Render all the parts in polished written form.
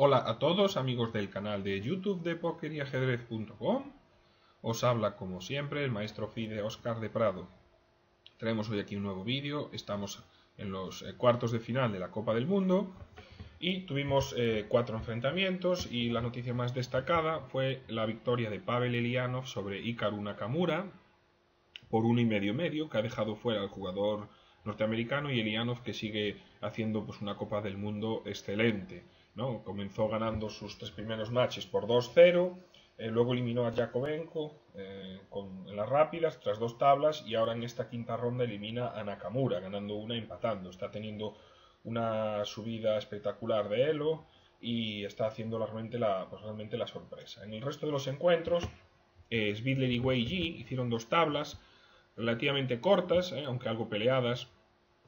Hola a todos amigos del canal de YouTube de Pokeryajedrez.com. Os habla como siempre el maestro FIDE Oscar de Prado. Traemos hoy aquí un nuevo vídeo. Estamos en los cuartos de final de la Copa del Mundo y tuvimos 4 enfrentamientos, y la noticia más destacada fue la victoria de Pavel Eljanov sobre Hikaru Nakamura por 1,5 medio, que ha dejado fuera al jugador norteamericano, y Eljanov, que sigue haciendo pues una Copa del Mundo excelente, ¿no? Comenzó ganando sus 3 primeros matches por 2-0, luego eliminó a Jakovenko con las rápidas tras 2 tablas, y ahora en esta quinta ronda elimina a Nakamura ganando una y empatando. Está teniendo una subida espectacular de elo y está haciendo realmente la sorpresa. En el resto de los encuentros, Svidler y Wei Yi hicieron 2 tablas relativamente cortas, aunque algo peleadas.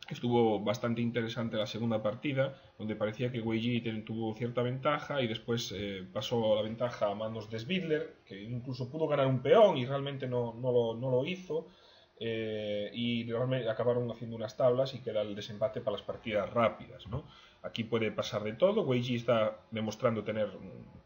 Estuvo bastante interesante la segunda partida, donde parecía que Wei Yi tuvo cierta ventaja y después pasó la ventaja a manos de Svidler, que incluso pudo ganar un peón y realmente no lo hizo. Y realmente acabaron haciendo unas tablas y queda el desempate para las partidas rápidas, ¿no? Aquí puede pasar de todo. Wei Yi está demostrando tener,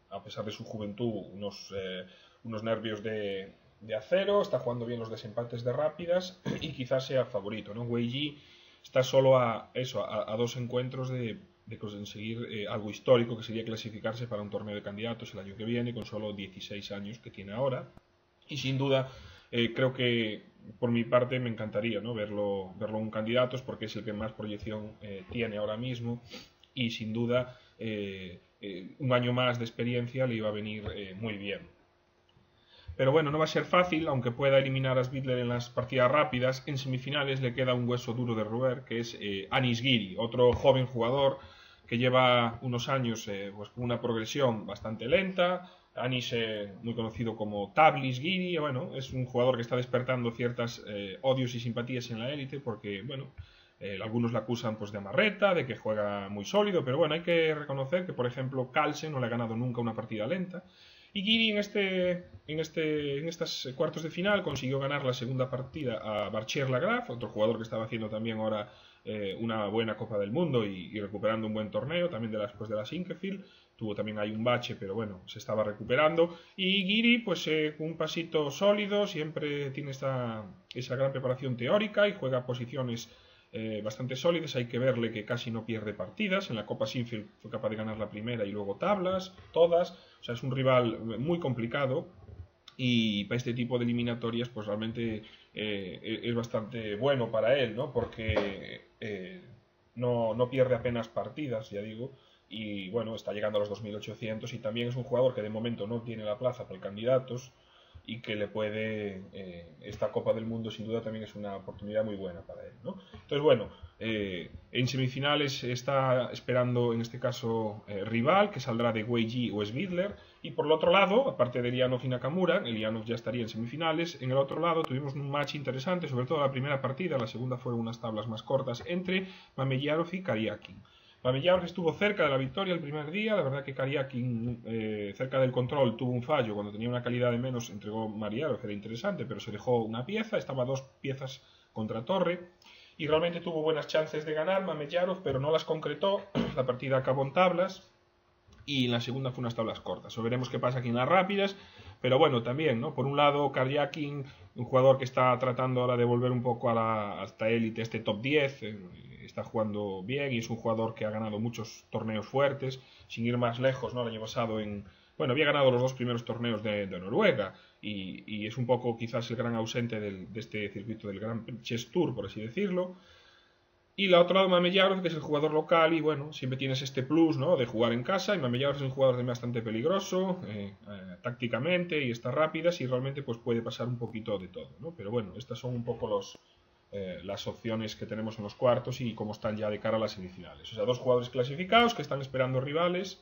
a pesar de su juventud, unos nervios de acero. Está jugando bien los desempates de rápidas y quizás sea favorito, ¿no? Wei Yi está solo a 2 encuentros de conseguir algo histórico, que sería clasificarse para un torneo de candidatos el año que viene, con solo 16 años que tiene ahora. Y sin duda, creo que por mi parte me encantaría, ¿no?, verlo en candidatos, porque es el que más proyección tiene ahora mismo, y sin duda un año más de experiencia le iba a venir muy bien. Pero bueno, no va a ser fácil, aunque pueda eliminar a Svidler en las partidas rápidas. En semifinales le queda un hueso duro de roer, que es Anish Giri, otro joven jugador que lleva unos años pues con una progresión bastante lenta. Anish, muy conocido como Tablis Giri, bueno, es un jugador que está despertando ciertas odios y simpatías en la élite, porque bueno, algunos la acusan pues de amarreta, de que juega muy sólido, pero bueno, hay que reconocer que, por ejemplo, Carlsen no le ha ganado nunca una partida lenta, y Giri en estos cuartos de final consiguió ganar la segunda partida a Vachier-Lagrave, otro jugador que estaba haciendo también ahora una buena Copa del Mundo y recuperando un buen torneo, también después de la Sinquefield. Tuvo también ahí un bache, pero bueno, se estaba recuperando. Y Giri, pues un pasito sólido, siempre tiene esa gran preparación teórica y juega posiciones bastante sólidas. Hay que verle que casi no pierde partidas. En la Copa Sinfield fue capaz de ganar la primera y luego tablas, todas. O sea, es un rival muy complicado. Y para este tipo de eliminatorias, pues realmente es bastante bueno para él, ¿no? Porque no pierde apenas partidas, ya digo. Y bueno, está llegando a los 2.800, y también es un jugador que de momento no tiene la plaza para candidatos, y que le puede, esta Copa del Mundo sin duda también es una oportunidad muy buena para él, ¿no? Entonces bueno, en semifinales está esperando en este caso rival, que saldrá de Wei Yi o Svidler. Y por el otro lado, aparte de Eljanov y Nakamura, Eljanov ya estaría en semifinales. En el otro lado tuvimos un match interesante, sobre todo la primera partida, la segunda fueron unas tablas más cortas, entre Mamedyarov y Karjakin. Mamedyarov estuvo cerca de la victoria el primer día. La verdad que Karjakin, cerca del control, tuvo un fallo. Cuando tenía una calidad de menos, entregó Mamedyarov, era interesante, pero se dejó una pieza, estaba 2 piezas contra torre, y realmente tuvo buenas chances de ganar Mamedyarov, pero no las concretó. La partida acabó en tablas, y en la segunda fue unas tablas cortas. O veremos qué pasa aquí en las rápidas, pero bueno, también, ¿no? Por un lado, Karjakin, un jugador que está tratando ahora de volver un poco a esta élite, este top 10, está jugando bien, y es un jugador que ha ganado muchos torneos fuertes, sin ir más lejos, ¿no? El año pasado bueno, había ganado los 2 primeros torneos de Noruega, y es un poco quizás el gran ausente de este circuito del Grand Chess Tour, por así decirlo. Y la otra lado, Mamedyarov, que es el jugador local, y bueno, siempre tienes este plus, ¿no?, de jugar en casa. Y Mamedyarov es un jugador bastante peligroso tácticamente, y está rápida, y realmente pues puede pasar un poquito de todo, ¿no? Pero bueno, estas son un poco las opciones que tenemos en los cuartos y cómo están ya de cara a las semifinales. O sea, 2 jugadores clasificados que están esperando rivales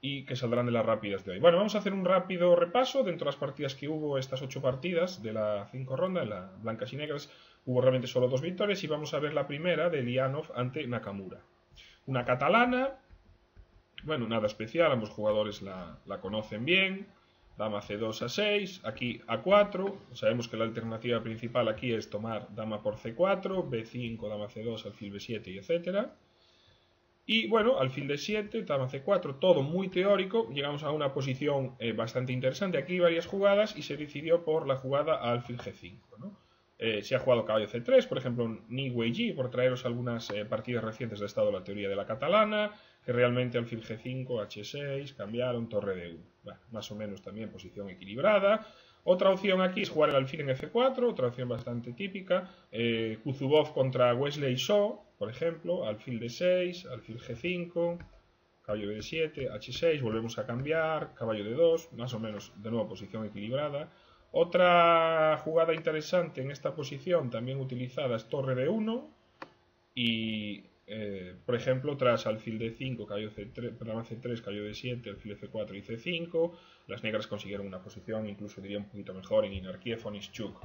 y que saldrán de las rápidas de hoy. Bueno, vamos a hacer un rápido repaso dentro de las partidas que hubo. Estas 8 partidas de la 5 ronda, en la blancas y negras, hubo realmente solo 2 victorias, y vamos a ver la primera de Eljanov ante Nakamura. Una catalana, bueno, nada especial, ambos jugadores la conocen bien. Dama C2 a 6, aquí a 4, sabemos que la alternativa principal aquí es tomar dama por C4, B5, dama C2, alfil B7, y etc. Y bueno, alfil de 7, dama c4, todo muy teórico. Llegamos a una posición bastante interesante. Aquí varias jugadas y se decidió por la jugada a alfil g5, ¿no? Se ha jugado caballo c3, por ejemplo, ni Wei Yi, por traeros algunas partidas recientes de estado de la teoría de la catalana, que realmente alfil g5, h6, cambiaron, torre d1. Bueno, más o menos también posición equilibrada. Otra opción aquí es jugar el alfil en f4, otra opción bastante típica. Kuzubov contra Wesley So, por ejemplo, alfil d6, alfil g5, caballo d7, h6, volvemos a cambiar, caballo d2, más o menos de nuevo posición equilibrada. Otra jugada interesante en esta posición también utilizada es torre d1 y, por ejemplo, tras alfil d5, caballo c3, perdón, c3, caballo d7, alfil f4 y c5, las negras consiguieron una posición, incluso diría un poquito mejor, en Inarkiev, Onischuk,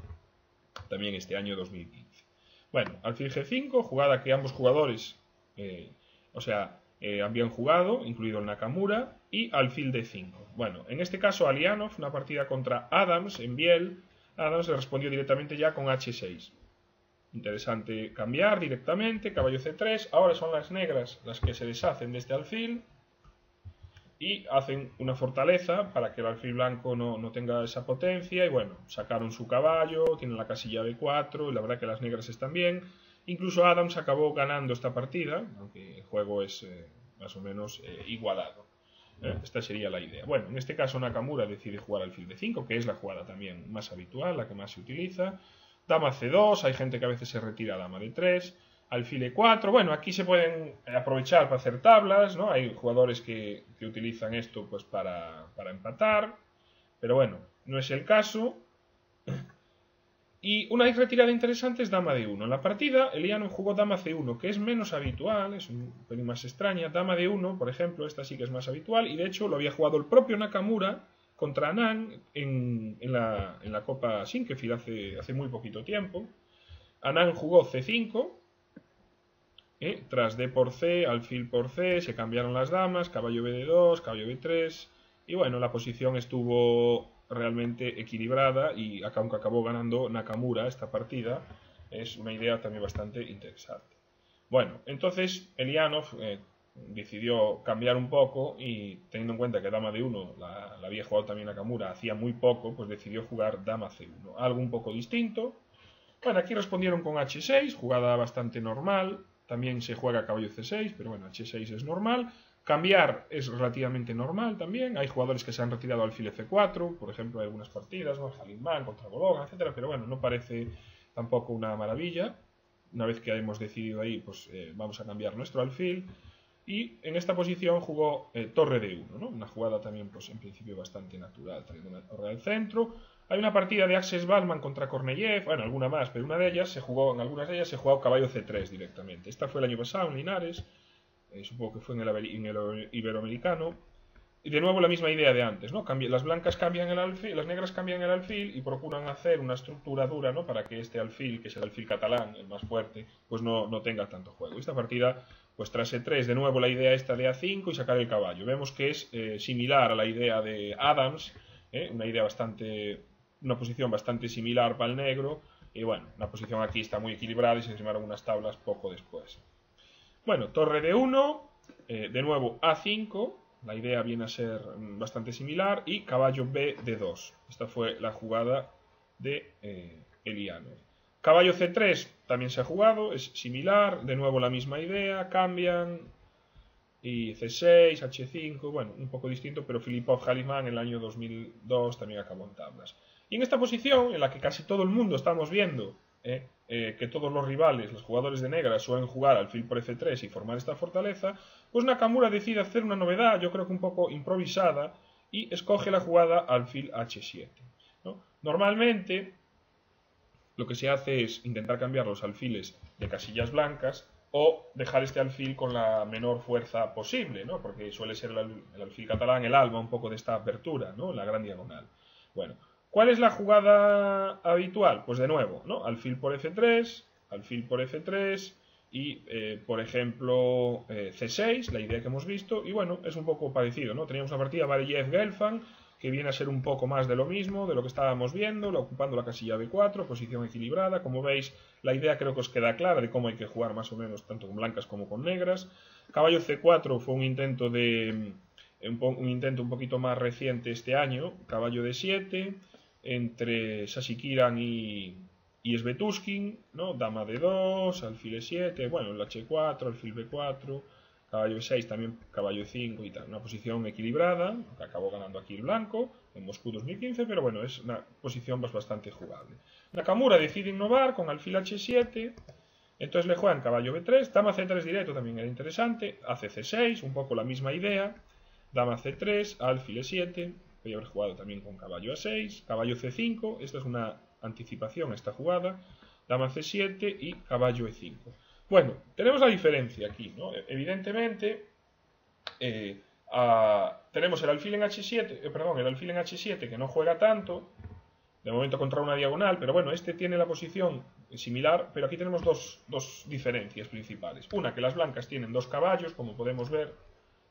también este año 2015. Bueno, alfil g5, jugada que ambos jugadores, habían jugado, incluido el Nakamura, y alfil d5. Bueno, en este caso Eljanov, una partida contra Adams en Biel. Adams le respondió directamente ya con h6. Interesante cambiar directamente, caballo c3. Ahora son las negras las que se deshacen de este alfil y hacen una fortaleza para que el alfil blanco no tenga esa potencia. Y bueno, sacaron su caballo, tienen la casilla b4 y la verdad que las negras están bien. Incluso Adams acabó ganando esta partida, aunque el juego es más o menos igualado. Esta sería la idea. Bueno, en este caso Nakamura decide jugar alfil d5, que es la jugada también más habitual, la que más se utiliza. Dama c2, hay gente que a veces se retira a dama d3. Alfil e4, bueno, aquí se pueden aprovechar para hacer tablas, ¿no? Hay jugadores que utilizan esto pues para empatar, pero bueno, no es el caso. Y una retirada interesante es dama d1. En la partida, Eljanov jugó dama c1, que es menos habitual, es un pelín más extraña. Dama d1, por ejemplo, esta sí que es más habitual, y de hecho lo había jugado el propio Nakamura contra Anand en la Copa Sinquefield hace muy poquito tiempo. Anand jugó c5, tras d por c, alfil por c, se cambiaron las damas, caballo bd2, caballo b3, y bueno, la posición estuvo realmente equilibrada y aunque acabó ganando Nakamura esta partida, es una idea también bastante interesante. Bueno, entonces Eljanov decidió cambiar un poco y teniendo en cuenta que dama d1 la había jugado también Nakamura hacía muy poco, pues decidió jugar dama c1, algo un poco distinto. Bueno, aquí respondieron con h6, jugada bastante normal, también se juega caballo c6, pero bueno, h6 es normal. Cambiar es relativamente normal también, hay jugadores que se han retirado alfil f4, por ejemplo hay algunas partidas, ¿no? Jalimán contra Bologa, etcétera, pero bueno, no parece tampoco una maravilla. Una vez que hemos decidido ahí, pues vamos a cambiar nuestro alfil. Y en esta posición jugó torre d1, ¿no? Una jugada también, pues en principio bastante natural, trayendo una torre al centro. Hay una partida de Axes Balman contra Korneyev, bueno, alguna más, pero en algunas de ellas se jugó caballo c3 directamente. Esta fue el año pasado en Linares. Supongo que fue en el iberoamericano. Y de nuevo la misma idea de antes, ¿no? Las blancas cambian el alfil, las negras cambian el alfil y procuran hacer una estructura dura, ¿no? Para que este alfil, que es el alfil catalán, el más fuerte, pues no tenga tanto juego. Esta partida, pues tras E3, de nuevo la idea esta de A5 y sacar el caballo. Vemos que es similar a la idea de Adams, una posición bastante similar para el negro. Y bueno, la posición aquí está muy equilibrada y se firmaron unas tablas poco después. Bueno, torre d1, de nuevo a5, la idea viene a ser bastante similar, y caballo b d2. Esta fue la jugada de Eljanov. Caballo c3 también se ha jugado, es similar, de nuevo la misma idea, cambian, y c6, h5, bueno, un poco distinto, pero Filipov Jalimán en el año 2002 también acabó en tablas. Y en esta posición, en la que casi todo el mundo estamos viendo que todos los rivales, los jugadores de negra, suelen jugar alfil por f3 y formar esta fortaleza, pues Nakamura decide hacer una novedad, yo creo que un poco improvisada, y escoge la jugada alfil h7, ¿no? Normalmente lo que se hace es intentar cambiar los alfiles de casillas blancas o dejar este alfil con la menor fuerza posible, ¿no? Porque suele ser el alfil catalán el alba un poco de esta apertura, ¿no? La gran diagonal. Bueno, ¿cuál es la jugada habitual? Pues de nuevo, ¿no? Alfil por F3 y, por ejemplo, C6, la idea que hemos visto. Y bueno, es un poco parecido, ¿no? Teníamos una partida Vachier-Lagrave que viene a ser un poco más de lo mismo, de lo que estábamos viendo, ocupando la casilla de 4, posición equilibrada. Como veis, la idea creo que os queda clara de cómo hay que jugar más o menos, tanto con blancas como con negras. Caballo C4 fue un intento un poquito más reciente este año, caballo D7, entre Sashikiran y Betuskin, ¿no? Dama D2, alfil E7, bueno, el H4, alfil B4... Caballo E6, también caballo E5 y tal. Una posición equilibrada, que acabó ganando aquí el blanco, en Moscú 2015, pero bueno, es una posición pues, bastante jugable. Nakamura decide innovar con alfil H7, entonces le juegan caballo B3, dama C3 directo también era interesante, hace C6, un poco la misma idea, dama C3, alfil E7, voy a haber jugado también con caballo A6, caballo C5, esta es una anticipación a esta jugada, dama C7 y caballo E5. Bueno, tenemos la diferencia aquí, ¿no? Evidentemente, tenemos el alfil en H7, el alfil en H7 que no juega tanto, de momento contra una diagonal, pero bueno, este tiene la posición similar, pero aquí tenemos dos diferencias principales. Una, que las blancas tienen dos caballos, como podemos ver,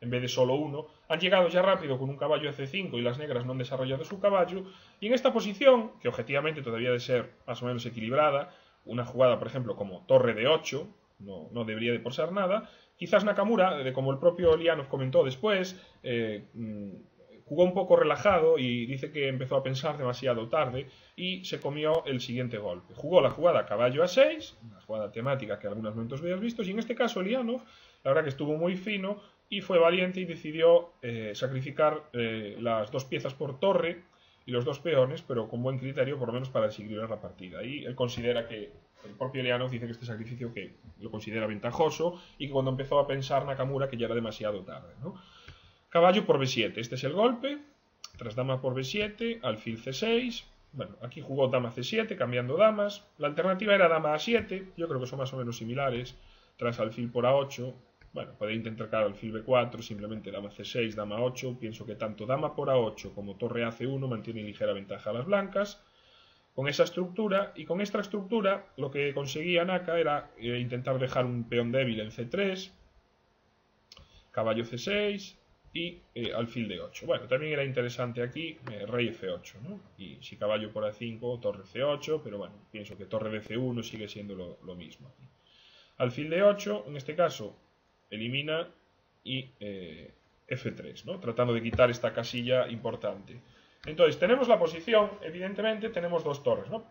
en vez de solo uno. Han llegado ya rápido con un caballo C5 y las negras no han desarrollado su caballo. Y en esta posición, que objetivamente todavía debe ser más o menos equilibrada, una jugada, por ejemplo, como torre D8, no debería de posar nada. Quizás Nakamura, como el propio Eljanov comentó después, jugó un poco relajado y dice que empezó a pensar demasiado tarde y se comió el siguiente golpe. Jugó la jugada caballo A6, una jugada temática que en algunos momentos habéis visto, y en este caso Eljanov, la verdad que estuvo muy fino y fue valiente y decidió sacrificar las dos piezas por torre y los dos peones, pero con buen criterio, por lo menos para desequilibrar la partida. Y él considera que, el propio Eljanov dice que este sacrificio que lo considera ventajoso, y que cuando empezó a pensar Nakamura que ya era demasiado tarde, ¿no? Caballo por B7, este es el golpe, tras dama por B7, alfil C6, bueno, aquí jugó dama C7, cambiando damas, la alternativa era dama A7, yo creo que son más o menos similares, tras alfil por A8, bueno, podéis intentar alfil B4, simplemente dama C6, dama A8. Pienso que tanto dama por A8 como torre AC1 mantienen ligera ventaja a las blancas. Con esa estructura, y con esta estructura, lo que conseguía Naka era intentar dejar un peón débil en C3, caballo C6 y alfil D8. Bueno, también era interesante aquí rey F8, ¿no? Y si caballo por A5, torre C8, pero bueno, pienso que torre DC1 sigue siendo lo mismo. Alfil D8, en este caso, elimina y F3, ¿no? Tratando de quitar esta casilla importante. Entonces, tenemos la posición, evidentemente, tenemos dos torres, ¿no?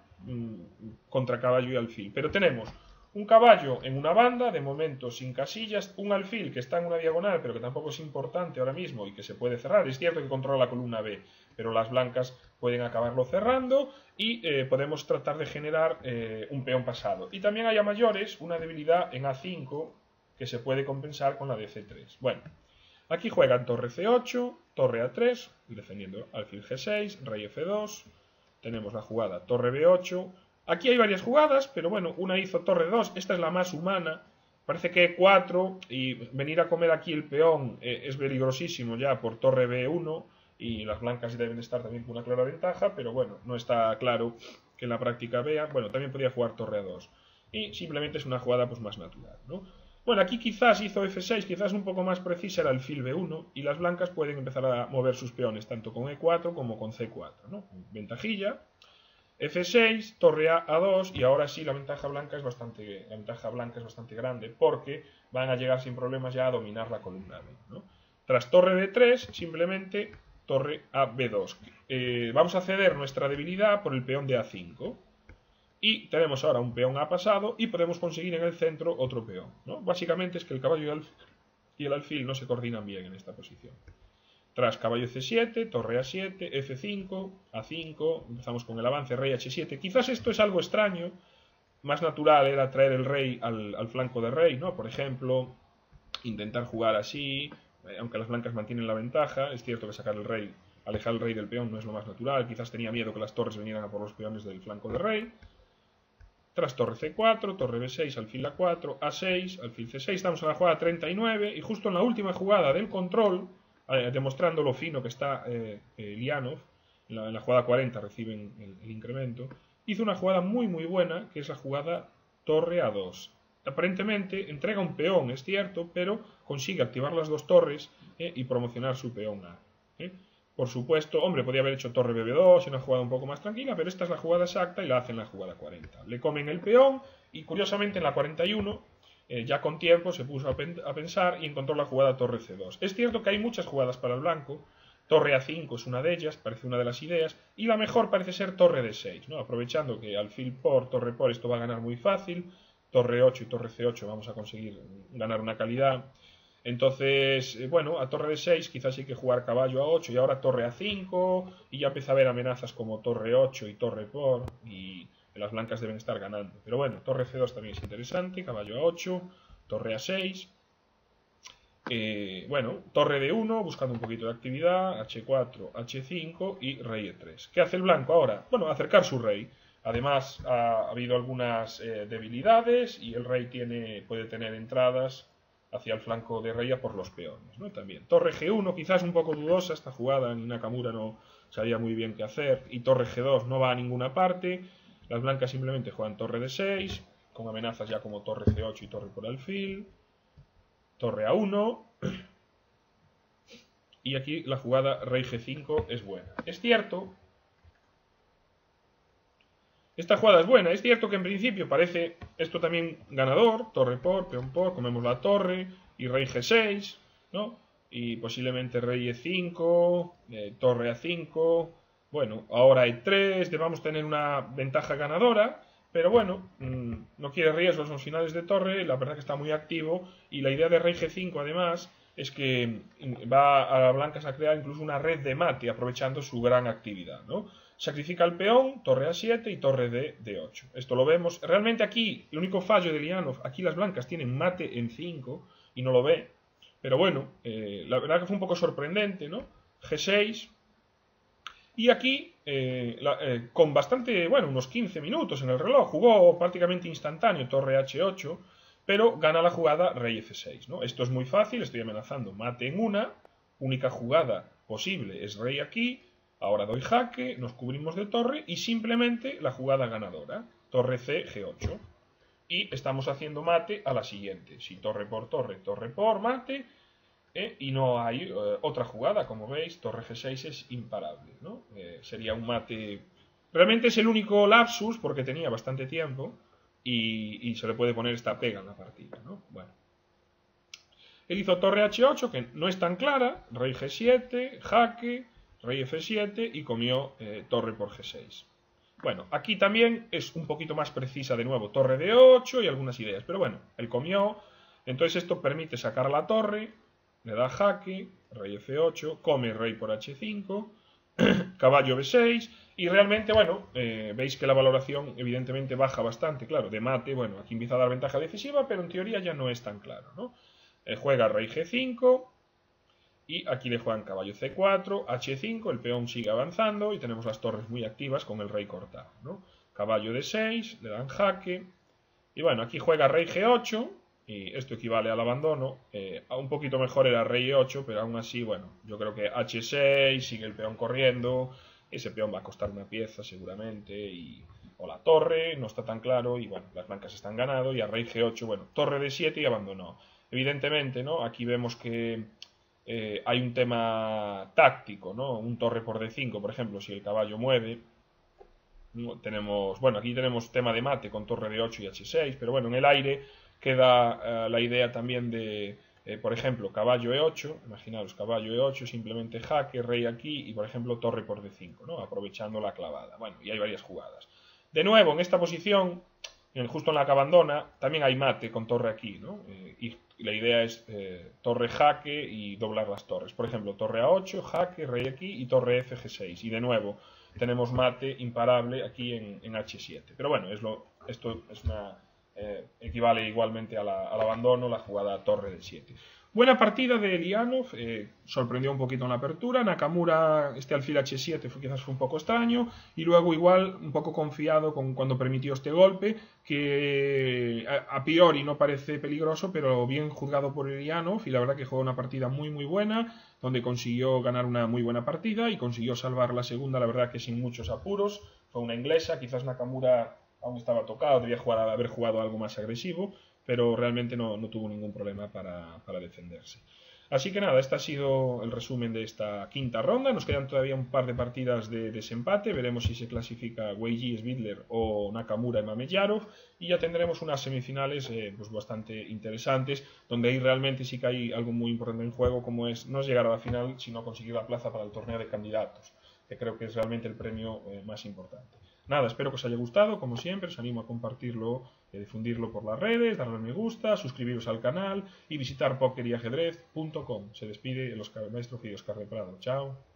Contra caballo y alfil. Pero tenemos un caballo en una banda, de momento sin casillas, un alfil que está en una diagonal, pero que tampoco es importante ahora mismo y que se puede cerrar. Es cierto que controla la columna B, pero las blancas pueden acabarlo cerrando y podemos tratar de generar un peón pasado. Y también hay a mayores una debilidad en A5, que se puede compensar con la de C3. Bueno, aquí juegan torre C8, torre A3, defendiendo alfil G6, rey F2, tenemos la jugada torre B8, aquí hay varias jugadas, pero bueno, una hizo torre 2, esta es la más humana, parece que E4, y venir a comer aquí el peón es peligrosísimo ya por torre B1, y las blancas deben estar también con una clara ventaja, pero bueno, no está claro que en la práctica vea, bueno, también podría jugar torre A2, y simplemente es una jugada pues más natural, ¿no? Bueno, aquí quizás hizo F6, quizás un poco más precisa era alfil B1, y las blancas pueden empezar a mover sus peones, tanto con E4 como con C4, ¿no? Ventajilla, F6, torre A, A2, y ahora sí la ventaja blanca es bastante grande, porque van a llegar sin problemas ya a dominar la columna B, ¿no? Tras torre B3, simplemente torre A, B2. Vamos a ceder nuestra debilidad por el peón de A5. Y tenemos ahora un peón A pasado y podemos conseguir en el centro otro peón, ¿no? Básicamente es que el caballo y el alfil no se coordinan bien en esta posición. Tras caballo C7, torre A7, F5, A5, empezamos con el avance rey H7. Quizás esto es algo extraño, más natural era traer el rey al flanco de rey, ¿no? Por ejemplo, intentar jugar así, aunque las blancas mantienen la ventaja, es cierto que sacar el rey, alejar el rey del peón no es lo más natural, quizás tenía miedo que las torres vinieran a por los peones del flanco de rey. Tras torre C4, torre B6, alfil A4, A6, alfil C6, estamos en la jugada 39 y justo en la última jugada del control, demostrando lo fino que está Eljanov, en la jugada 40 reciben el incremento, hizo una jugada muy muy buena, que es la jugada torre A2. Aparentemente entrega un peón, es cierto, pero consigue activar las dos torres y promocionar su peón A. Por supuesto, hombre, podría haber hecho torre BB2, una jugada un poco más tranquila, pero esta es la jugada exacta y la hace en la jugada 40. Le comen el peón y, curiosamente, en la 41, ya con tiempo, se puso a pensar y encontró la jugada torre C2. Es cierto que hay muchas jugadas para el blanco. Torre A5 es una de ellas, parece una de las ideas, y la mejor parece ser torre D6, ¿no? Aprovechando que alfil por, torre por, esto va a ganar muy fácil. Torre 8 y torre C8 vamos a conseguir ganar una calidad. Entonces, bueno, a torre D6 quizás hay que jugar caballo a 8 y ahora torre A5, y ya empieza a haber amenazas como torre 8 y torre por, y las blancas deben estar ganando. Pero bueno, torre C2 también es interesante, caballo a 8, torre A6. Bueno, torre D1, buscando un poquito de actividad, H4, H5 y rey E3. ¿Qué hace el blanco ahora? Bueno, acercar su rey. Además, ha habido algunas debilidades y el rey puede tener entradas hacia el flanco de rey a por los peones, ¿no? También torre G1, quizás un poco dudosa esta jugada, Nakamura no sabía muy bien qué hacer, y torre G2 no va a ninguna parte. Las blancas simplemente juegan torre D6, con amenazas ya como torre C8 y torre por alfil. Torre A1, y aquí la jugada rey G5 es buena. Es cierto, esta jugada es buena, es cierto que en principio parece esto también ganador, torre por, peón por, comemos la torre, y rey G6, ¿no? Y posiblemente rey E5, torre A5, bueno, ahora E3, debamos tener una ventaja ganadora. Pero bueno, no quiere riesgos los finales de torre, la verdad que está muy activo. Y la idea de rey G5 además es que va a las blancas a crear incluso una red de mate, aprovechando su gran actividad, ¿no? Sacrifica el peón, torre A7 y torre D8. Esto lo vemos. Realmente aquí, el único fallo de Eljanov, aquí las blancas tienen mate en 5 y no lo ve. Pero bueno, la verdad que fue un poco sorprendente, ¿no? G6. Y aquí, con bastante, bueno, unos 15 minutos en el reloj, jugó prácticamente instantáneo torre H8, pero gana la jugada rey F6, ¿no? Esto es muy fácil, estoy amenazando mate en una, única jugada posible es rey aquí, ahora doy jaque, nos cubrimos de torre y simplemente la jugada ganadora, torre C, G8. Y estamos haciendo mate a la siguiente, si torre por torre, torre por mate. Y no hay otra jugada, como veis, torre G6 es imparable, ¿no? Sería un mate... Realmente es el único lapsus, porque tenía bastante tiempo, y se le puede poner esta pega en la partida, ¿no? Bueno. Él hizo torre H8, que no es tan clara, rey G7, jaque, rey F7, y comió torre por G6. Bueno, aquí también es un poquito más precisa de nuevo, torre D8 y algunas ideas, pero bueno, él comió, entonces esto permite sacar la torre... Le da jaque, rey F8, come rey por H5, caballo B6, y realmente, bueno, veis que la valoración evidentemente baja bastante, claro, de mate, bueno, aquí empieza a dar ventaja decisiva, pero en teoría ya no es tan claro, ¿no? Juega rey G5, y aquí le juegan caballo C4, H5, el peón sigue avanzando, y tenemos las torres muy activas con el rey cortado, ¿no? Caballo D6, le dan jaque, y bueno, aquí juega rey G8, y esto equivale al abandono, un poquito mejor era rey E8, pero aún así, bueno, yo creo que H6, sigue el peón corriendo, ese peón va a costar una pieza seguramente, o la torre, no está tan claro, y bueno, las blancas están ganando, y a rey G8, bueno, torre D7 y abandonó. Evidentemente, ¿no? Aquí vemos que hay un tema táctico, ¿no? Un torre por D5, por ejemplo, si el caballo mueve... Tenemos, bueno, aquí tenemos tema de mate con torre D8 y H6, pero bueno, en el aire... Queda la idea también de, por ejemplo, caballo E8, imaginaos, caballo E8, simplemente jaque, rey aquí y, por ejemplo, torre por D5, ¿no? Aprovechando la clavada. Bueno, y hay varias jugadas. De nuevo, en esta posición, justo en la que abandona, también hay mate con torre aquí, ¿no? Y la idea es torre jaque y doblar las torres. Por ejemplo, torre A8, jaque, rey aquí y torre F, G6. Y de nuevo, tenemos mate imparable aquí en H7. Pero bueno, esto es una... equivale igualmente al abandono, la jugada torre de 7. Buena partida de Eljanov, sorprendió un poquito en la apertura, Nakamura, este alfil H7 quizás fue un poco extraño, y luego igual un poco confiado cuando permitió este golpe, que a priori no parece peligroso, pero bien juzgado por Eljanov, y la verdad que jugó una partida muy muy buena, donde consiguió ganar una muy buena partida, y consiguió salvar la segunda, la verdad que sin muchos apuros, fue una inglesa, quizás Nakamura... Aún estaba tocado, debía haber jugado algo más agresivo, pero realmente no tuvo ningún problema para defenderse. Así que nada, este ha sido el resumen de esta quinta ronda. Nos quedan todavía un par de partidas de desempate. Veremos si se clasifica Wei Yi, Svidler o Nakamura y Mamedyarov. Y ya tendremos unas semifinales pues bastante interesantes, donde ahí realmente sí que hay algo muy importante en juego, como es no llegar a la final, sino conseguir la plaza para el torneo de candidatos, que creo que es realmente el premio más importante. Nada, espero que os haya gustado, como siempre os animo a compartirlo, difundirlo por las redes, darle me gusta, suscribiros al canal y visitar Pokeryajedrez.com. Se despide el maestro Oscar de Prado. Chao.